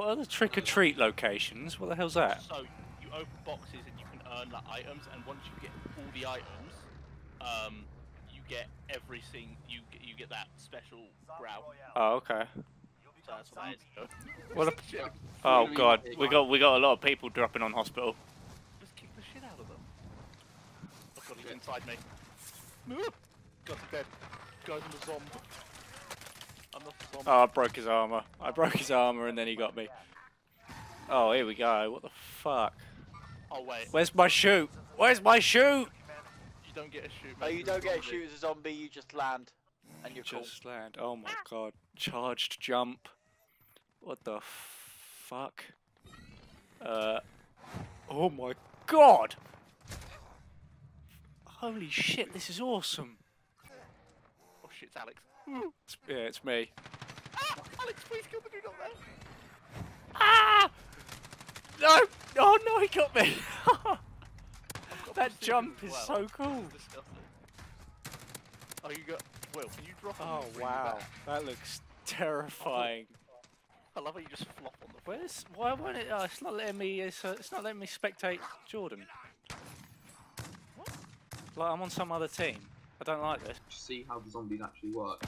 What are the trick-or-treat locations? What the hell's that? So, you open boxes and you can earn like items, and once you get all the items, you get everything, you get that special growl. Oh, okay. So that's what that is. What a... Oh god, we got a lot of people dropping on hospital. Just kick the shit out of them. Oh god, he's inside me. Got to bed. Guys, I'm a zombie. I'm not a zombie. Oh, I broke his armor. I broke his armor and then he got me. Oh, here we go. What the fuck? Oh wait. Where's my shoot? Where's my shoot? You don't get a shoot. No, you don't get a shoot as a zombie. You just land. And you just land. Oh my god. Charged jump. What the fuck? Oh my god. Holy shit, this is awesome. Oh shit, it's Alex. Yeah, it's me. Ah! Alex, please kill the dude up there. Ah! No! Oh no, he got me! That jump is so cool. Oh, you got... Will, can you drop on the... Oh wow, that looks terrifying. I love how you just flop on the... Where's... Why won't it... Oh, it's not letting me... it's not letting me spectate Jordan. Like, I'm on some other team. I don't like this. See how the zombies actually work.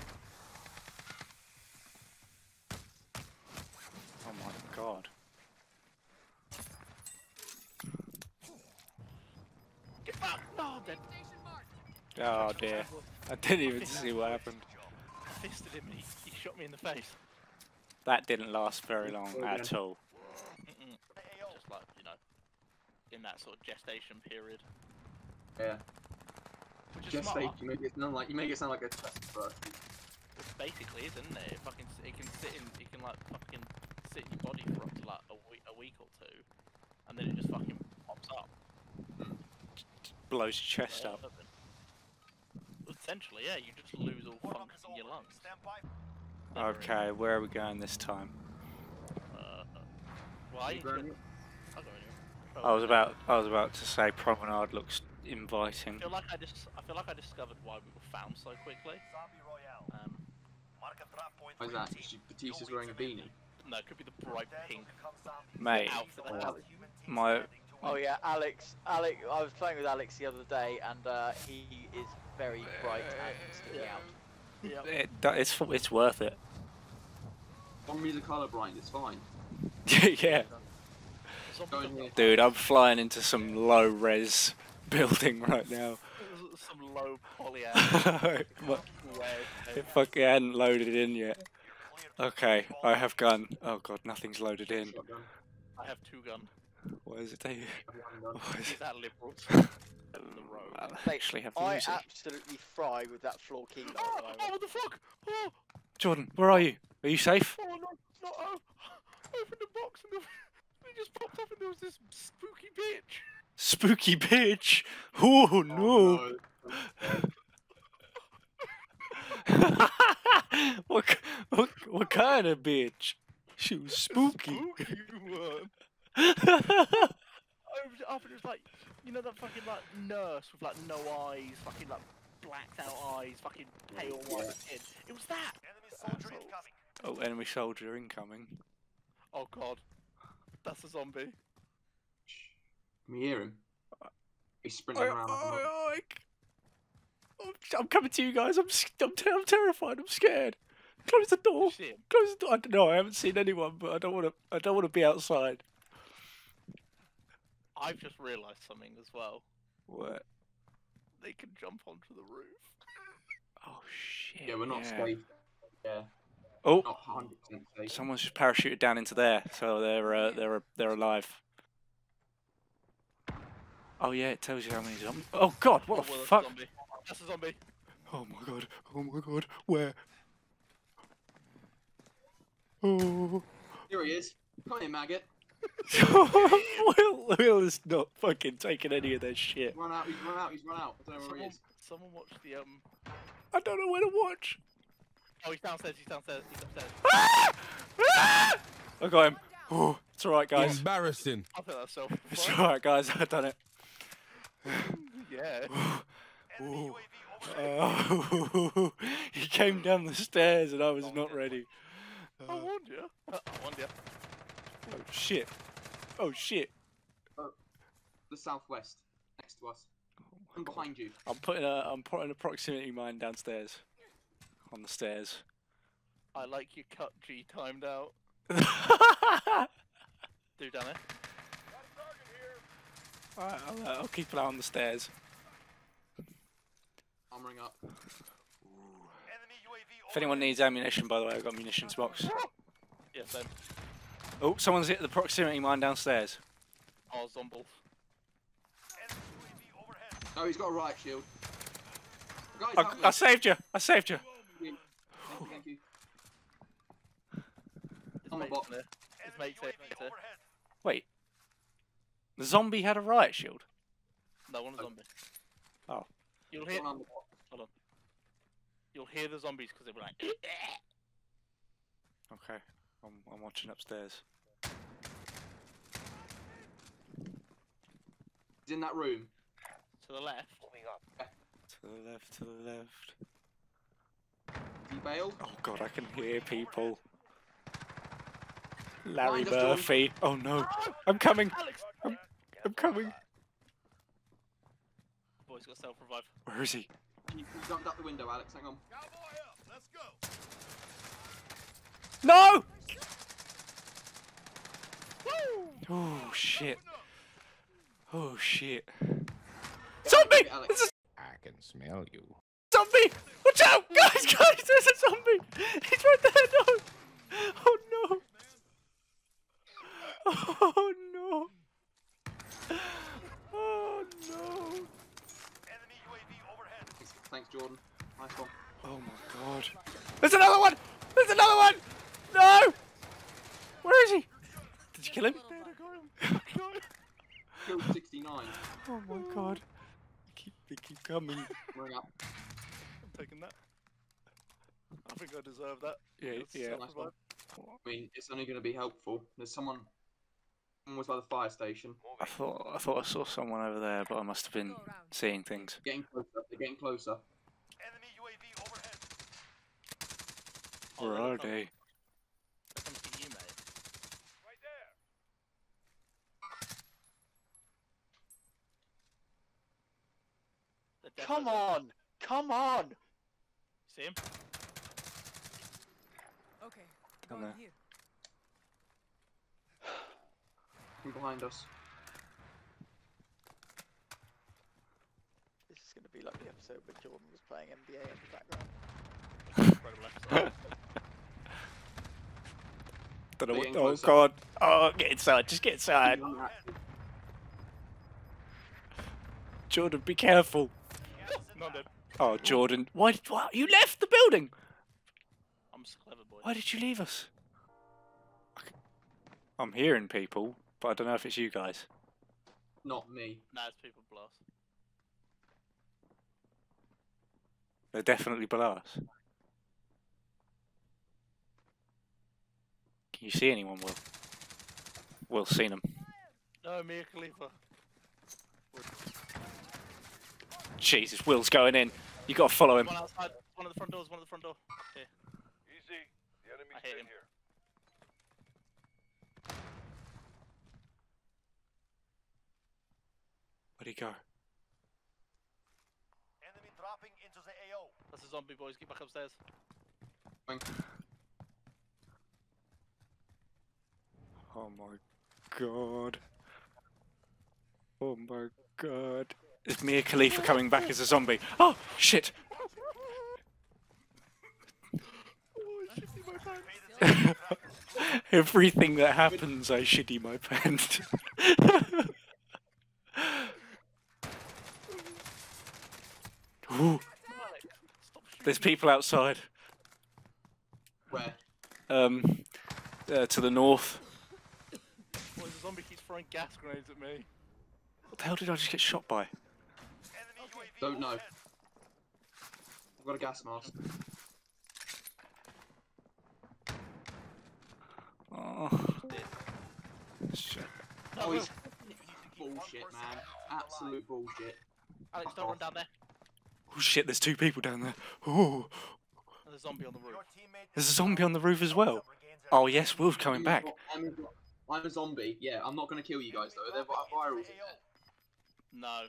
Oh my god. Get back! No, I'm dead. Oh dear. I didn't even see what happened. I fisted him and he shot me in the face. That didn't last very long at all. Mm-mm. Just like, you know, in that sort of gestation period. Yeah. Just say, you make it sound like a test person. It basically is, isn't it? It fucking, it can like fucking sit in your body for up to like a week or two, and then it just fucking pops up. Blows your chest up. Essentially, yeah, you just lose all function in your lungs. Okay, where are we going this time? Well, I was about to say Promenade looks inviting. I feel like I discovered why we were found so quickly. What is that? Batista's wearing a beanie. No, it could be the bright pink. Mate, my... Oh yeah, Alex. I was playing with Alex the other day, and he is very bright and sticking out. Yeah. It's worth it. Don't be the colourblind. It's fine. Yeah. Dude, I'm flying into some low-res building right now. Some low poly ad. If I hadn't loaded in yet. Okay, I have gun. Oh god, nothing's loaded in. I have two gun. What is it, Dave? Is that liberals? I actually have music. I absolutely fry with that floor key. Oh, what the fuck? Oh. Jordan, where are you? Are you safe? Oh no, no. I opened the box and the... It just popped up and there was this spooky bitch. Spooky bitch? Oh no! Oh, no. what kind of bitch? She was spooky. Spooky one. I opened it up and it was like, you know that fucking like nurse with like no eyes, fucking like blacked out eyes, fucking pale white skin. It was that. Enemy soldier incoming. Oh, enemy soldier incoming. Oh god. That's a zombie. Can you hear him? He's sprinting around. I'm coming to you guys. I'm terrified. I'm scared. Close the door. Close the door. I don't know. I haven't seen anyone, but I don't want to be outside. I've just realised something as well. What? They can jump onto the roof. Oh shit. Yeah, we're not safe. Yeah. Oh, someone's just parachuted down into there, so they're alive. Oh yeah, it tells you how many zombies. Oh god, what the fuck? Zombie. That's a zombie. Oh my god, where? Oh. Here he is. Come here, maggot. Will is not fucking taking any of their shit. He's run out. I don't know where he is. Someone watch the I don't know where to watch. Oh, he's downstairs. Ah! Ah! I got him. Oh, it's alright, guys. Embarrassing. I think that's so funny. It's alright, guys. I've done it. Yeah. Ooh. Oh. He came down the stairs and I was not ready. I warned you. shit. Oh, shit. The southwest, next to us. I'm behind you. I'm putting a proximity mine downstairs. On the stairs. I like your cut G timed out. Dude, damn it. Alright, I'll keep an eye on the stairs. Armoring up. Ooh. If anyone needs ammunition, by the way, I've got a munitions box. Yeah, same. Oh, someone's hit the proximity mine downstairs. Oh, Zomble. No, he's got a riot shield. Guys, I saved you! I saved you! Thank you. I'm a bot there. Wait. The zombie had a riot shield? No, one a zombie. Oh. You'll hear... Hold on. You'll hear the zombies because they were like... Okay. I'm watching upstairs. He's in that room. To the left. Yeah. To the left, to the left. He bailed? Oh god, I can hear people. Larry Murphy. Oh no. I'm coming. Alex. I'm coming. Boy's got self-revive. Where is he? He jumped out the window, Alex. Hang on. Cowboy up. Let's go. No! Oh shit. Oh shit. Zombie! It's a... I can smell you. Zombie! Watch out! Guys, guys, there's a zombie! He's right there, no! Oh no! Oh no! Oh no! Enemy UAV overhead. Thanks, Jordan. Nice one. Oh my god. There's another one! There's another one! No! Where is he? Did you kill him? I got him. Killed 69. Oh my god. They keep coming. Bring up. I'm taking that. I think I deserve that. Yeah, yeah. Nice one. I mean, it's only going to be helpful. There's someone almost by the fire station. I thought I saw someone over there, but I must have been seeing things. Getting closer. They're getting closer. Enemy UAV overhead. Where are they? Come on! Come on! See him? Okay. Come on. He's behind us. This is going to be like the episode where Jordan was playing NBA in the background. Don't know what, oh god! Oh, get inside! Just get inside! Jordan, be careful! Oh, Jordan. Why? You left the building! I'm so clever, boy. Why did you leave us? I'm hearing people, but I don't know if it's you guys. Not me. No, it's people below us. They're definitely below us. Can you see anyone, Will? Will's seen them. No, Mia Khalifa. Jesus, Will's going in. You gotta follow him. One outside, one of the front doors, one of the front door. Here. Easy. The enemy's in here. Where'd he go? Enemy dropping into the AO. That's a zombie, boys. Get back upstairs. Thank you. Oh my god. Oh my god. Is Mia Khalifa coming back as a zombie? Oh, shit! Everything that happens, I shitty my pants. Ooh. There's people outside. Where? To the north. Boy, the zombie keeps throwing gas grenades at me. What the hell did I just get shot by? Don't know. I've got a gas mask. Oh. Shit. No, he's bullshit, man. Absolute bullshit. Alex, don't run down there. Oh shit, there's two people down there. Oh. There's a zombie on the roof. There's a zombie on the roof as well. Oh yes, Will's coming back. I'm a zombie. Yeah, I'm not going to kill you guys, though. They're virals in there. No,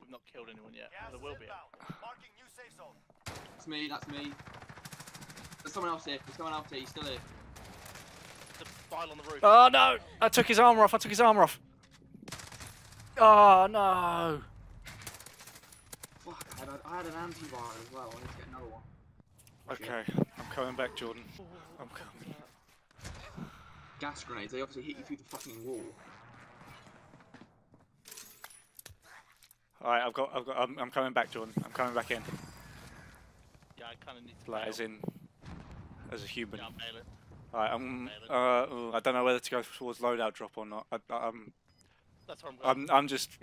we've not killed anyone yet. There will be. That's me, that's me. There's someone else here. There's someone else here. He's still here. There's a file on the roof. Oh, no! I took his armor off. I took his armor off. Oh, no. Fuck, I had an antiviral as well. I need to get another one. Okay, I'm coming back, Jordan. I'm coming. Gas grenades, they obviously hit you through the fucking wall. Alright, I'm coming back, Jordan. I'm coming back in. Yeah, I kinda need to like, as a human. Yeah, I'll nail it. Alright, I don't know whether to go towards loadout drop or not. That's where I'm going. I'm just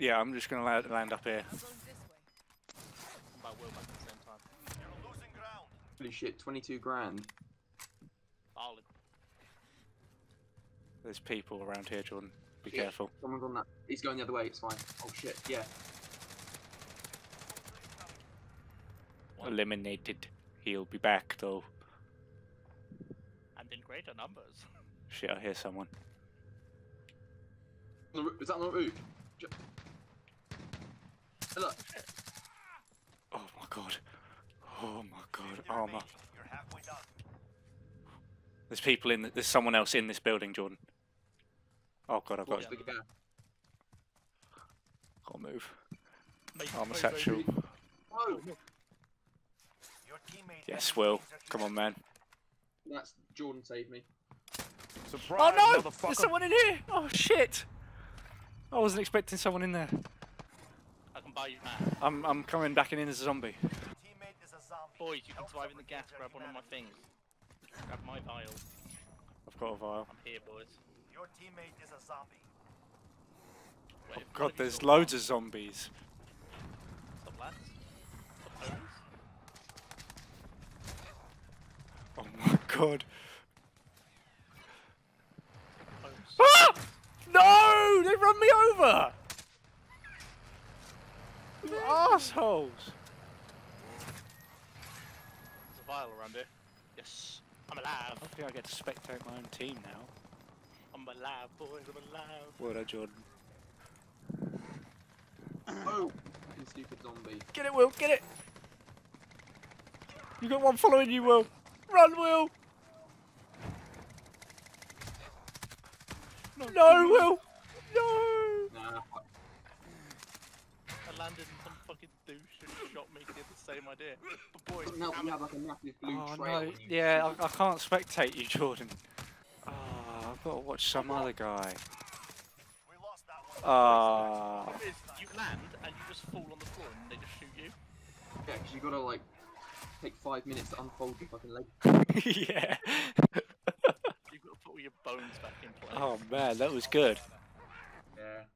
gonna land up here. Holy shit, 22 grand. There's people around here, Jordan. Be careful. Someone's on that. He's going the other way, it's fine. Oh shit, yeah. Eliminated. He'll be back though. And in greater numbers. Shit, I hear someone. Is that on the roof? Hello. Oh my god. Oh my god, armor. There's people in. There's someone else in this building, Jordan. Oh god, I've got. Can't move. Armor satchel. Oh. Yes, Will. Come on, man. That's Jordan. Saved me. Surprise, oh no! There's someone in here. Oh shit! I wasn't expecting someone in there. I can buy you. I'm coming back in as a zombie. Boys, you can survive in the gas. Grab one of my things. Grab my vial. I've got a vial. I'm here, boys. Your teammate is a zombie. Wait, oh god, there's loads of zombies. Some lads. Some oh my god. Ah! No! They run me over! You assholes! There's a vial around here. Yes. I'm alive. Hopefully I get to spectate my own team now. I'm alive, boys, I'm alive. Well done, Jordan. Oh! Fucking stupid zombie. Get it, Will, get it! You got one following you, Will. Run, Will! No, no Will! No! Nah. I landed in some fucking douche and shot me. Did the same idea. But boys, now we have like a massive blue trail. No. Yeah, I can't spectate you, Jordan. Oh, I've got to watch some other guy. We lost that one. You land and you just fall on the floor and they just shoot you. Yeah, because you got to like take 5 minutes to unfold your fucking leg. Yeah. You've got to put all your bones back in place. Oh man, that was good. Yeah.